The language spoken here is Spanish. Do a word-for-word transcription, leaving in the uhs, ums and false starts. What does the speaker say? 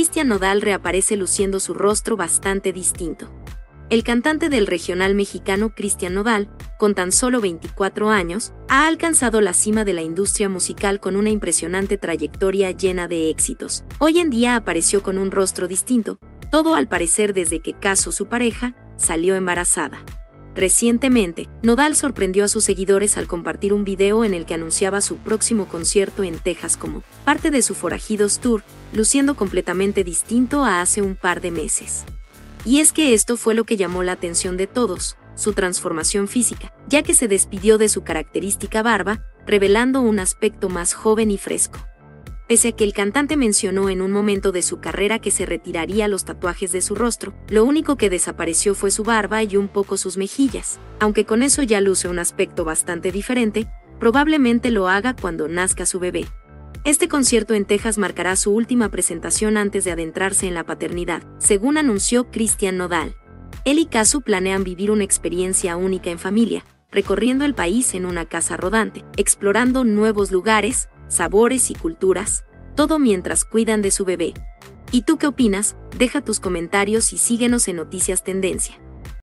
Christian Nodal reaparece luciendo su rostro bastante distinto. El cantante del regional mexicano Christian Nodal, con tan solo veinticuatro años, ha alcanzado la cima de la industria musical con una impresionante trayectoria llena de éxitos. Hoy en día apareció con un rostro distinto, todo al parecer desde que Cazzu, su pareja, salió embarazada. Recientemente, Nodal sorprendió a sus seguidores al compartir un video en el que anunciaba su próximo concierto en Texas como parte de su Forajidos Tour, luciendo completamente distinto a hace un par de meses. Y es que esto fue lo que llamó la atención de todos, su transformación física, ya que se despidió de su característica barba, revelando un aspecto más joven y fresco. Pese a que el cantante mencionó en un momento de su carrera que se retiraría los tatuajes de su rostro, lo único que desapareció fue su barba y un poco sus mejillas, aunque con eso ya luce un aspecto bastante diferente, probablemente lo haga cuando nazca su bebé. Este concierto en Texas marcará su última presentación antes de adentrarse en la paternidad, según anunció Christian Nodal. Él y Cazzu planean vivir una experiencia única en familia, recorriendo el país en una casa rodante, explorando nuevos lugares, sabores y culturas, todo mientras cuidan de su bebé. ¿Y tú qué opinas? Deja tus comentarios y síguenos en Noticias Tendencia.